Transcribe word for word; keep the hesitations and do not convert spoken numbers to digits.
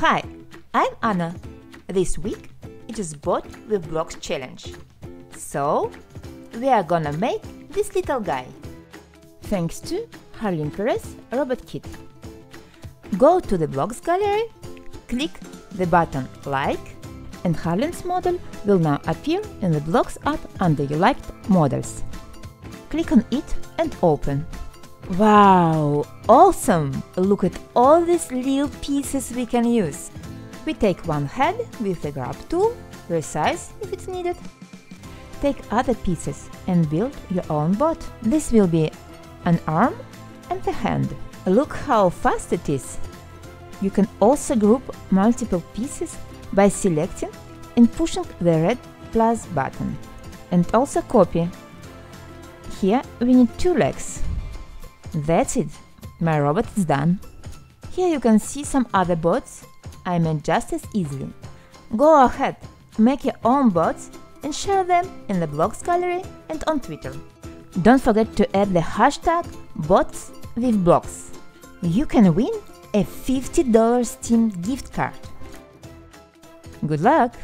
Hi, I'm Anna. This week it is BotsWithBlocks challenge. So we are gonna make this little guy. Thanks to Jarlan Perez Robot Kit. Go to the blocks gallery, click the button like, and Jarlan's model will now appear in the blocks app under you liked models. Click on it and open. Wow, awesome! Look at all these little pieces we can use. We take one head with the grab tool, resize if it's needed. Take other pieces and build your own bot. This will be an arm and a hand. Look how fast it is! You can also group multiple pieces by selecting and pushing the red plus button. And also copy. Here we need two legs. That's it, my robot is done. Here you can see some other bots I made just as easily. Go ahead, make your own bots and share them in the blogs gallery and on Twitter. Don't forget to add the hashtag BotsWithBlocks. You can win a fifty dollar Steam gift card. Good luck!